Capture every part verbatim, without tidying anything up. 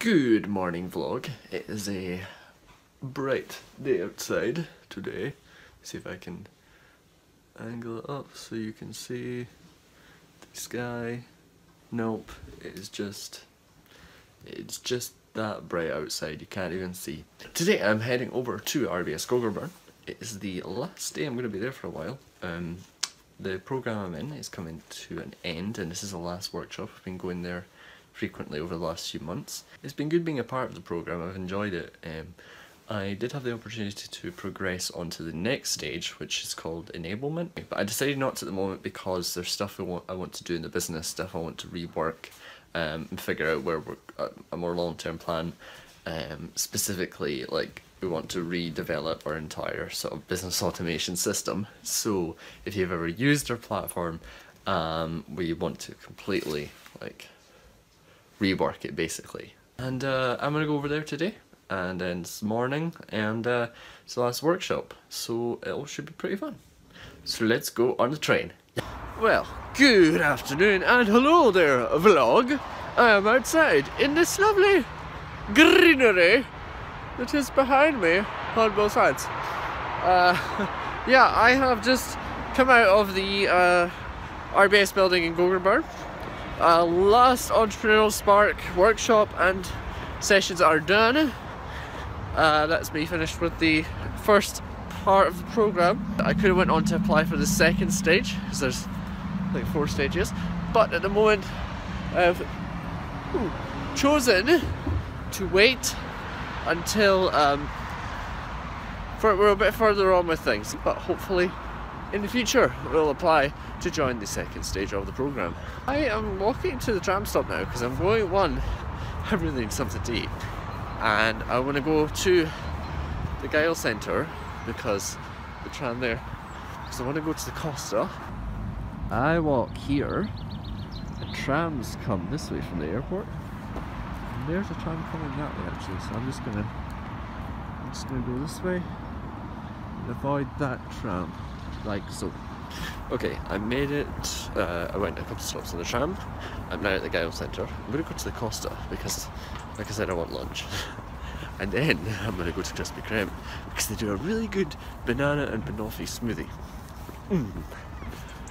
Good morning vlog. It is a bright day outside today. Let's see if I can angle it up so you can see the sky. Nope, it is just it's just that bright outside you can't even see. Today I'm heading over to R B S Gogarburn. It is the last day I'm going to be there for a while. Um, the programme I'm in is coming to an end and this is the last workshop. I've been going there frequently over the last few months. It's been good being a part of the programme, I've enjoyed it. Um, I did have the opportunity to progress onto the next stage, which is called Enablement, but I decided not to at the moment because there's stuff I want, I want to do in the business, stuff I want to rework um, and figure out where we're, uh, a more long-term plan. Um, specifically, like, we want to redevelop our entire sort of business automation system. So if you've ever used our platform, um, we want to completely, like, rework it basically. And uh, I'm gonna go over there today and then this morning, and uh, it's the last workshop, so it all should be pretty fun. So let's go on the train. Well, good afternoon and hello there vlog. I am outside in this lovely greenery that is behind me on both sides. Uh, yeah, I have just come out of the uh, R B S building in Gogarburn. Uh, last Entrepreneurial Spark workshop and sessions are done. Uh, that's me finished with the first part of the programme. I could have went on to apply for the second stage, because there's like four stages, but at the moment I've ooh, chosen to wait until um, for, we're a bit further on with things, but hopefully in the future we'll apply to join the second stage of the programme. I am walking to the tram stop now because I'm going one, I really need something to eat, and I want to go to the Gyle Centre because the tram there, because I want to go to the Costa. I walk here, the trams come this way from the airport, and there's a tram coming that way actually, so I'm just gonna, I'm just gonna go this way and avoid that tram. Like so. Okay, I made it. Uh, I went a couple of stops on the tram. I'm now at the Gyle Centre. I'm going to go to the Costa because, like I said, I want lunch. And then I'm going to go to Krispy Kreme because they do a really good banana and banoffee smoothie. Mm.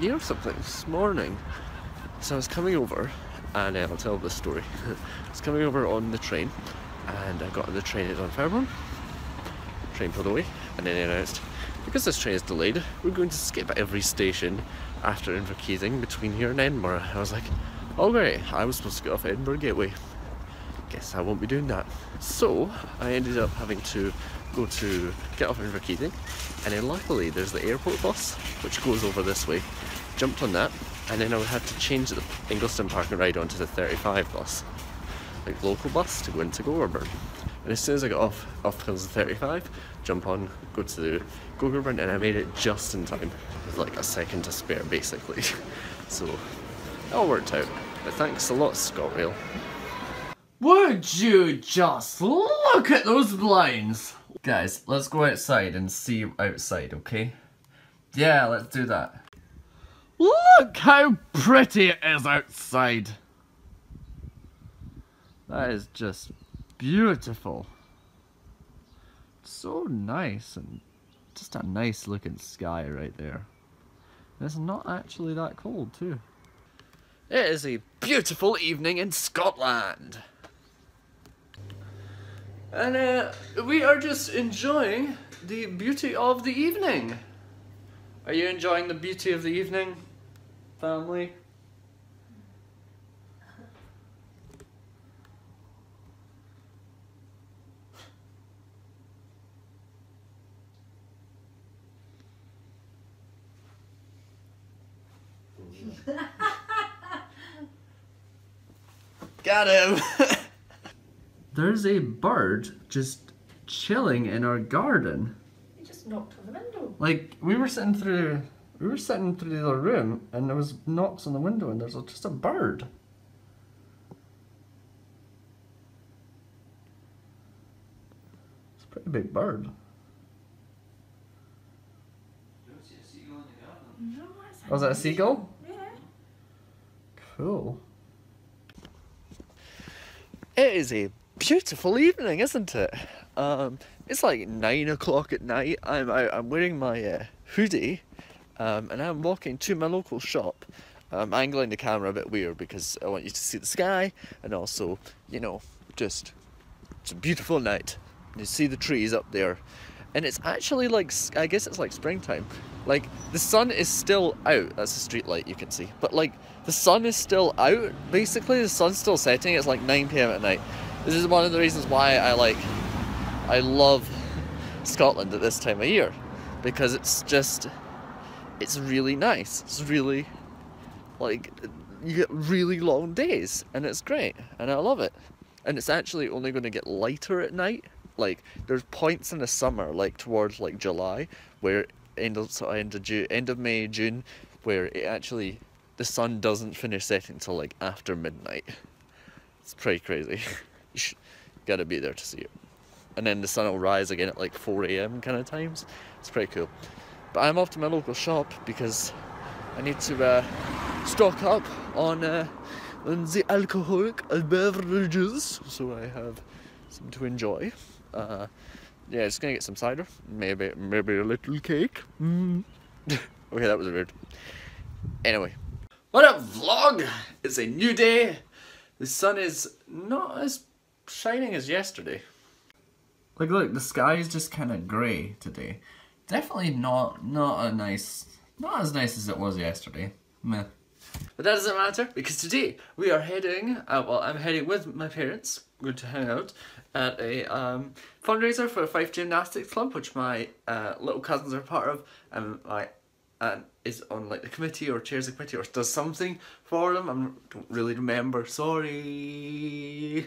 You know something? This morning, so I was coming over, and uh, I'll tell this story. I was coming over on the train, and I got on the train at Dunfermline. Train pulled away, and then they announced, because this train is delayed, we're going to skip every station after Inverkeithing between here and Edinburgh. I was like, oh great, I was supposed to get off at Edinburgh Gateway. Guess I won't be doing that. So I ended up having to go to get off at Inverkeithing, and then luckily there's the airport bus which goes over this way. Jumped on that, and then I had to change the Ingliston Park and Ride onto the thirty-five bus, like local bus, to go into Gorebridge. And as soon as I got off, off hills of thirty-five, jump on, go to the Gogarburn, and I made it just in time, with like a second to spare basically. So it all worked out. But thanks a lot, Scott Rail. Would you just look at those blinds? Guys, let's go outside and see outside, okay? Yeah, let's do that. Look how pretty it is outside. That is just beautiful. So nice, and just a nice looking sky right there. And it's not actually that cold too. It is a beautiful evening in Scotland. And uh, we are just enjoying the beauty of the evening. Are you enjoying the beauty of the evening, family? Got him! There's a bird just chilling in our garden. He just knocked on the window. Like, we were sitting through, we were sitting through the other room, and there was knocks on the window, and there's just a bird. It's a pretty big bird. You don't see a seagull in the garden. No, it's oh, is that a seagull? Cool. It is a beautiful evening, isn't it? Um, it's like nine o'clock at night. I'm out, I'm wearing my uh, hoodie, um, and I'm walking to my local shop. I'm angling the camera a bit weird because I want you to see the sky, and also, you know, just it's a beautiful night. You see the trees up there, and it's actually like, I guess it's like springtime. Like, the sun is still out. That's a street light you can see. But like, the sun is still out, basically. The sun's still setting. It's like nine p m at night. This is one of the reasons why I like, I love Scotland at this time of year. Because it's just, it's really nice. It's really, like, you get really long days. And it's great. And I love it. And it's actually only going to get lighter at night. Like, there's points in the summer, like towards like July, where end of, so end of June, end of May, June, where it actually, the sun doesn't finish setting till like after midnight. It's pretty crazy. You should, gotta be there to see it. And then the sun will rise again at like four a m kind of times. It's pretty cool. But I'm off to my local shop because I need to uh, stock up on, uh, on the alcoholic beverages, so I have some to enjoy. Uh, yeah, just gonna get some cider, maybe maybe a little cake. Mm. Okay, that was weird. Anyway, what up, vlog? It's a new day. The sun is not as shining as yesterday. Like, look, the sky is just kind of grey today. Definitely not not a nice, not as nice as it was yesterday. Meh. But that doesn't matter, because today we are heading, uh, well, I'm heading with my parents. We're going to hang out at a um, fundraiser for a Fife Gymnastics Club, which my uh, little cousins are part of, and my aunt is on like the committee or chairs the committee or does something for them. I don't really remember, sorry.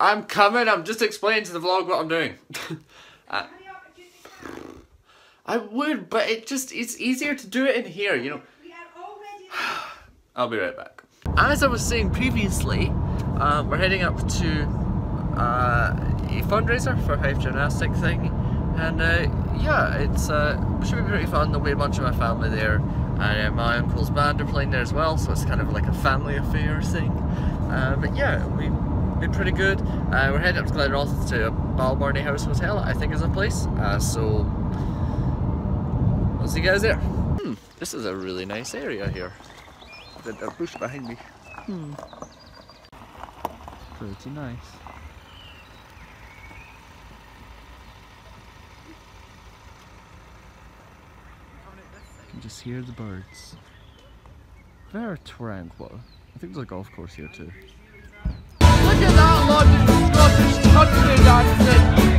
I'm coming, I'm just explaining to the vlog what I'm doing. uh, I would, but it just, it's easier to do it in here, you know. I'll be right back. As I was saying previously, um, we're heading up to uh, a fundraiser for a Hive Gymnastic thing, and uh, yeah, it's uh, should be pretty fun. There'll be a bunch of my family there, and uh, my uncle's band are playing there as well, so it's kind of like a family affair thing. Uh, but yeah, we been pretty good. Uh, we're heading up to Glenrothes to Balbirnie House Hotel, I think is the place. Uh, so I'll see you guys there. Hmm, this is a really nice area here. There's a bush behind me. Hmm. Pretty nice. You can just hear the birds. Very tranquil. I think there's a golf course here too. Look at that lot of Scottish country dancing!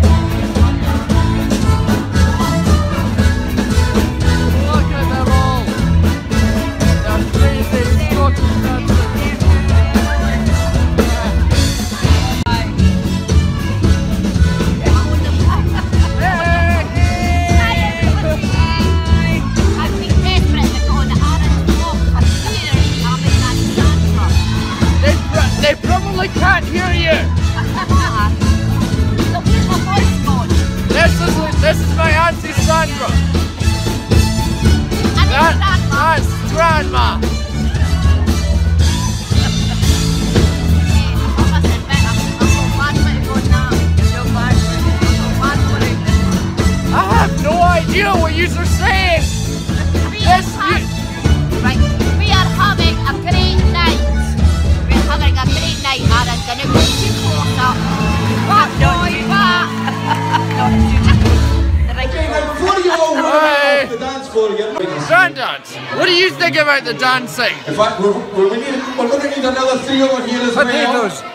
What do you think about the dancing? In fact, we're, we're, we need, we're going to need another three over here as well.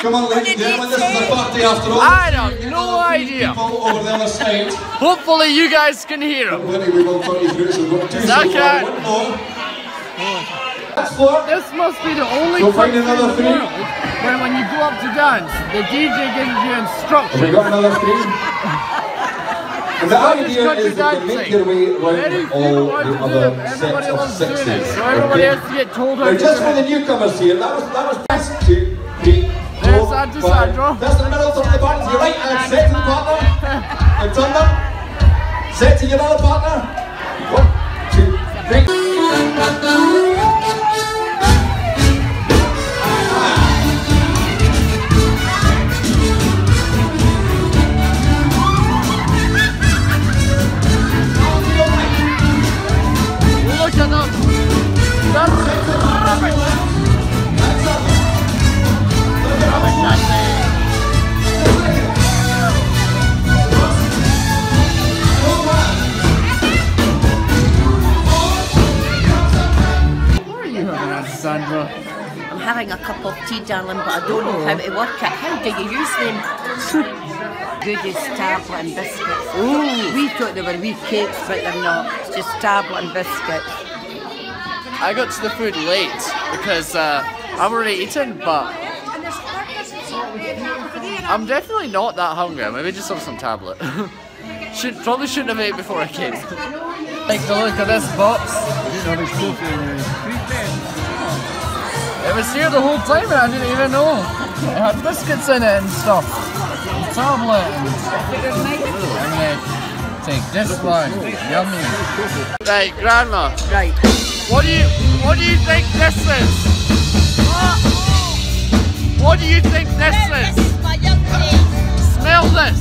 Come on, ladies and gentlemen, this is a party after all. I have no idea. Over the other side. Hopefully you guys can hear them. This must be the only so place in the world where when you go up to dance, the D J gives you instructions. We got another three. And the idea is that you make your way around with all the other sets of sixes. So everybody has to get told how to do it. Now just for the newcomers here, that was, that was best two, three, four, five. That's the middle, turn to the partner to your right hand, set to the partner. And turn them. Set to your other partner. One, two, three. see, darling, but I don't know how to work it. How do you use them? Goodies, tablet and biscuits. Ooh. We thought they were wee cakes, but they're not. It's just tablet and biscuits. I got to the food late because uh, I've already eaten, but I'm definitely not that hungry. Maybe just have some tablet. Should probably shouldn't have ate before I came. Take a look at this box. It was here the whole time and I didn't even know. It had biscuits in it and stuff. Tablet. And then take this one. Yummy. Right, Grandma. Right. What do you what do you think this is? Oh. What do you think this well, is? This is my young lady. Smell this.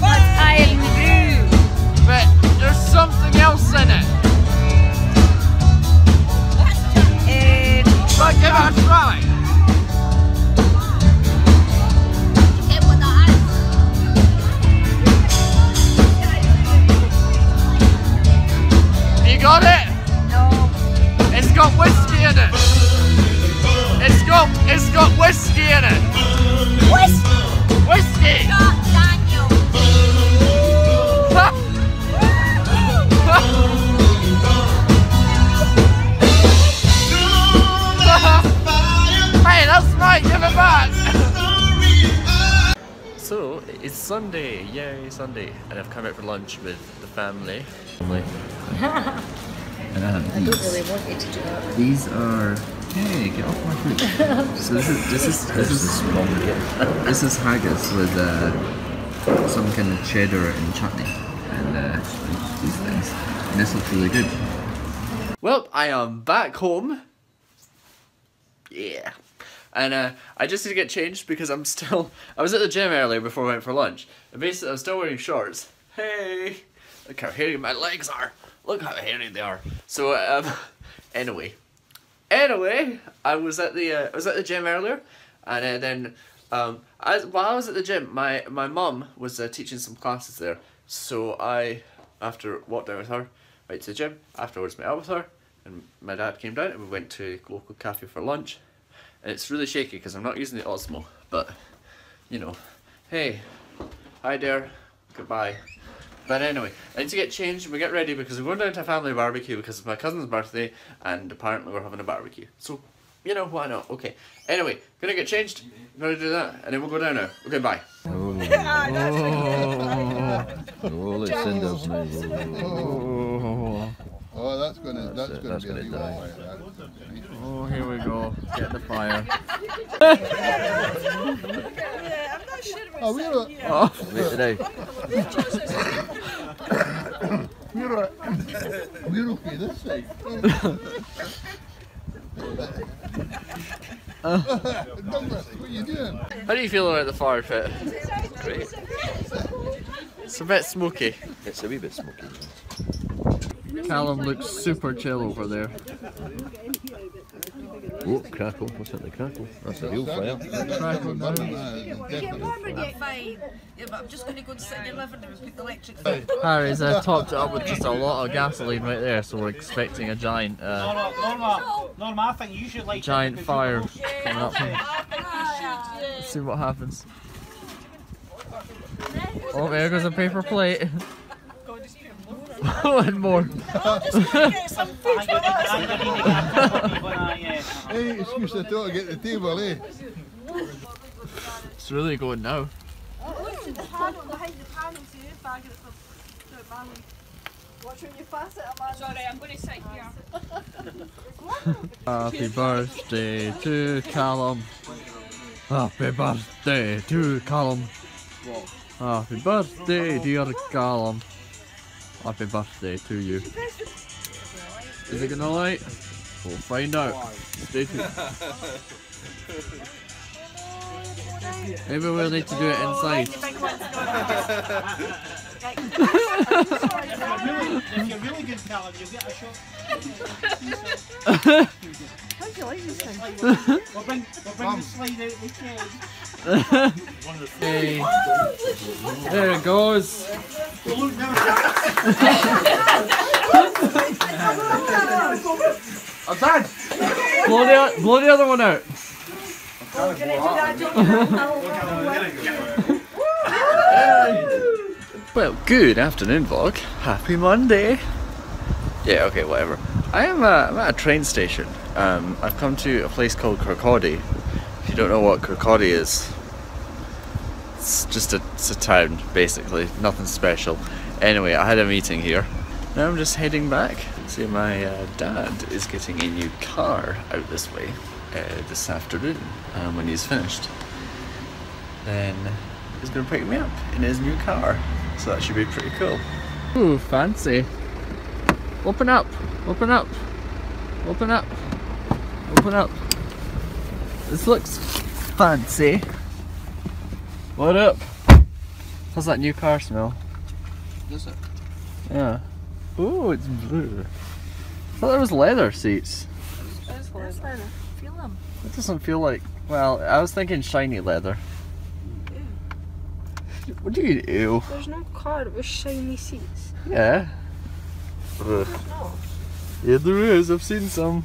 What I do. But there's something else in it. And but give it a try. Got it? No. It's got whiskey in it. It's got it's got whiskey in it. Whiskey. Whiskey. It's got Daniel. Hey, that's right. Give it back. So it's Sunday. Yay, Sunday! And I've come out for lunch with the family. And I have these. I don't really want you to do that. These are. Hey, get off my food. So this is this is this is this is haggis with uh, some kind of cheddar and chutney, and uh, these things. And this looks really good. Well, I am back home. Yeah, and uh, I just need to get changed because I'm still. I was at the gym earlier before I went for lunch, and basically I'm still wearing shorts. Hey. Look how hairy my legs are. Look how hairy they are. So um, anyway, anyway, I was at the uh, I was at the gym earlier, and uh, then um, I, while I was at the gym, my my mum was uh, teaching some classes there. So I, after walked down with her, right to the gym. Afterwards, met up with her, and my dad came down, and we went to the local cafe for lunch. And it's really shaky because I'm not using the Osmo, but you know, hey, hi there, goodbye. But anyway, I need to get changed and we get ready because we're going down to a family barbecue because it's my cousin's birthday and apparently we're having a barbecue. So, you know, why not? Okay. Anyway, gonna get changed, I'm gonna do that and then we'll go down now. Okay, bye. Oh, oh that's gonna, that's that's gonna, that's gonna be a die. Oh, here we go. Get the fire. I'm not sure what's in here. Oh, wait today. We're, we're okay this side. uh. Douglas, what are you doing? How do you feel about the fire pit? Great. It's a bit smoky. It's a wee bit smoky. Callum looks super chill over there. Oh, crackle. What's that, the crackle? That's a real fire. Crackle, no. Yeah, but I'm just going to go and sit in your living room and put the electric thing. Harry's uh, topped it up with just a lot of gasoline right there, so we're expecting a giant... Uh, Norma, Norma, I think you should like... Giant fire coming up here. Let's see what happens. Oh, there goes a paper plate. Oh, and more. Oh, I'm just going to get some food for us. Hey, excuse the thought to get the table, eh? It's really going now. Oh, it's in the panel, behind the panel, so you bag it up. Don't mind. Watch when you pass it, I'm sorry, I'm going to sit here. Happy birthday to Callum. Happy birthday to Callum. Happy birthday, dear Callum. Happy birthday to you. Is it gonna light? We'll find out. Stay tuned. Maybe we'll need to do it inside. If you're really good, Callum, you'll get a shot. How do you like this thing? We'll bring the slide out the cage. There it goes. I'm done. blow the blow the other one out. Oh, can I do that? Well, good afternoon, vlog. Happy Monday. Yeah, okay, whatever. I am uh, I'm at a train station. Um, I've come to a place called Kirkcaldy. If you don't know what Kirkcaldy is, it's just a, it's a town, basically. Nothing special. Anyway, I had a meeting here. Now I'm just heading back. See, my uh, dad is getting a new car out this way uh, this afternoon. Um, when he's finished, then he's going to pick me up in his new car. So that should be pretty cool. Ooh, fancy. Open up, open up, open up, open up. This looks fancy. What up? How's that new car smell? Does it? Yeah. Ooh, it's blue. I thought there was leather seats. There's leather. Feel them. It doesn't feel like, well, I was thinking shiny leather. Ew. What do you mean, ew? There's no car with shiny seats. Yeah. Ugh. Yeah, there is. I've seen some.